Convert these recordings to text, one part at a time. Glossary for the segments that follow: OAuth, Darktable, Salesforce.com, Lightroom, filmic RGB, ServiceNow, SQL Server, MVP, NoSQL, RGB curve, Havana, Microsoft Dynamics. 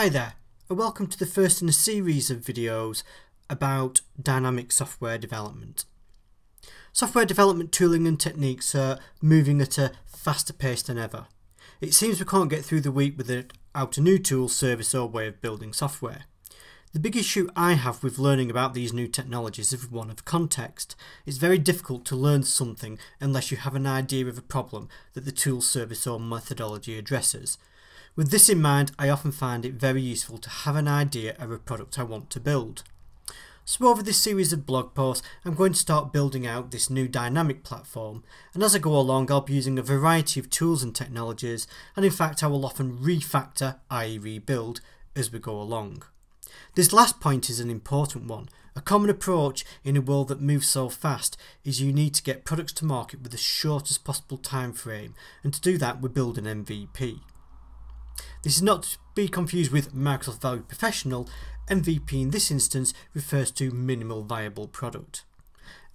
Hi there, and welcome to the first in a series of videos about dynamic software development. Software development tooling and techniques are moving at a faster pace than ever. It seems we can't get through the week without a new tool, service, or way of building software. The big issue I have with learning about these new technologies is one of context. It's very difficult to learn something unless you have an idea of a problem that the tool, service, or methodology addresses. With this in mind, I often find it very useful to have an idea of a product I want to build. So over this series of blog posts, I'm going to start building out this new dynamic platform, and as I go along I'll be using a variety of tools and technologies, and in fact I will often refactor, i.e. rebuild, as we go along. This last point is an important one. A common approach in a world that moves so fast is you need to get products to market with the shortest possible time frame, and to do that we build an MVP. This is not to be confused with Microsoft Value Professional. MVP in this instance refers to minimal viable product.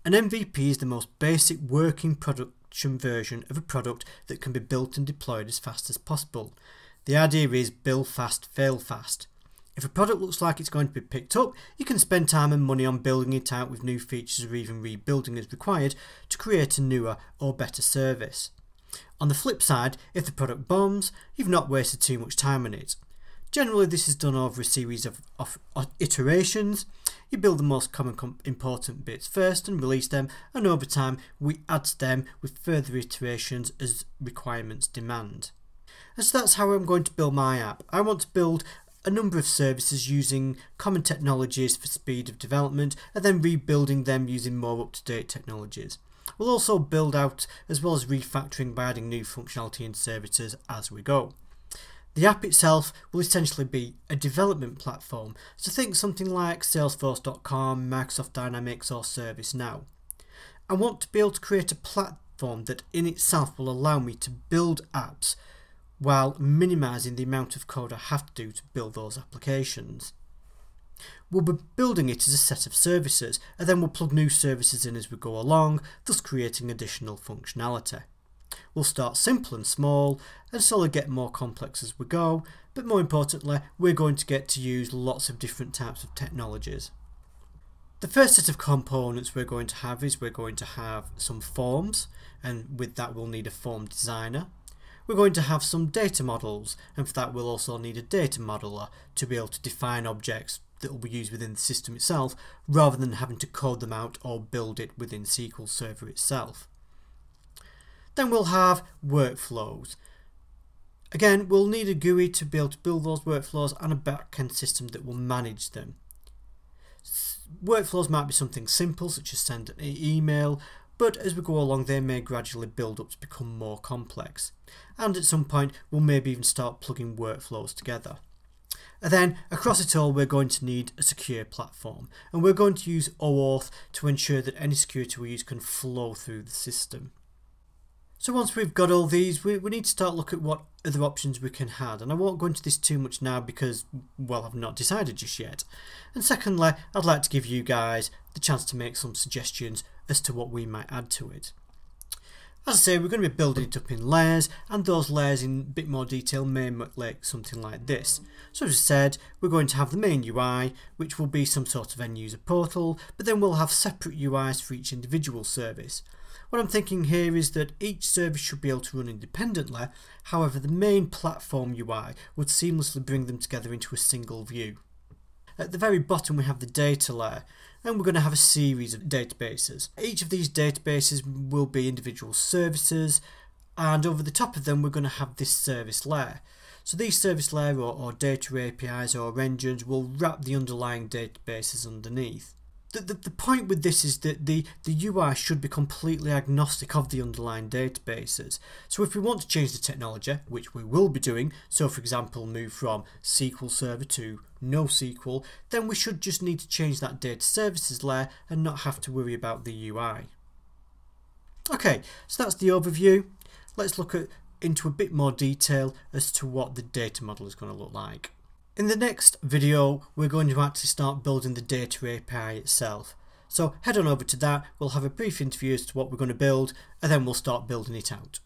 An MVP is the most basic working production version of a product that can be built and deployed as fast as possible. The idea is build fast, fail fast. If a product looks like it's going to be picked up, you can spend time and money on building it out with new features or even rebuilding as required to create a newer or better service. On the flip side, if the product bombs, you've not wasted too much time on it. Generally this is done over a series of iterations. You build the most common important bits first and release them, and over time we add to them with further iterations as requirements demand. And so that's how I'm going to build my app. I want to build a number of services using common technologies for speed of development and then rebuilding them using more up-to-date technologies. We'll also build out as well as refactoring by adding new functionality and services as we go. The app itself will essentially be a development platform, so think something like Salesforce.com, Microsoft Dynamics or ServiceNow. I want to be able to create a platform that in itself will allow me to build apps while minimizing the amount of code I have to do to build those applications. We'll be building it as a set of services, and then we'll plug new services in as we go along, thus creating additional functionality. We'll start simple and small, and slowly get more complex as we go, but more importantly, we're going to get to use lots of different types of technologies. The first set of components we're going to have is we're going to have some forms, and with that we'll need a form designer. We're going to have some data models, and for that we'll also need a data modeler to be able to define objects that will be used within the system itself, rather than having to code them out or build it within SQL Server itself. Then we'll have workflows. Again, we'll need a GUI to be able to build those workflows and a back-end system that will manage them. Workflows might be something simple, such as send an email, but as we go along they may gradually build up to become more complex, and at some point we'll maybe even start plugging workflows together. And then across it all we're going to need a secure platform, and we're going to use OAuth to ensure that any security we use can flow through the system. So once we've got all these, we need to start looking at what other options we can add, and I won't go into this too much now because, well, I've not decided just yet. And secondly, I'd like to give you guys the chance to make some suggestions as to what we might add to it. As I say, we're going to be building it up in layers, and those layers in a bit more detail may look like something like this. So as I said, we're going to have the main UI, which will be some sort of end user portal, but then we'll have separate UIs for each individual service. What I'm thinking here is that each service should be able to run independently, however the main platform UI would seamlessly bring them together into a single view. At the very bottom we have the data layer, and we're going to have a series of databases. Each of these databases will be individual services, and over the top of them we're going to have this service layer. So these service layer or data APIs or engines will wrap the underlying databases underneath. The point with this is that the UI should be completely agnostic of the underlying databases. So if we want to change the technology, which we will be doing, so for example move from SQL Server to NoSQL, then we should just need to change that data services layer and not have to worry about the UI. Okay, so that's the overview. Let's look into a bit more detail as to what the data model is going to look like. In the next video we're going to actually start building the data API itself, so head on over to that, we'll have a brief interview as to what we're going to build, and then we'll start building it out.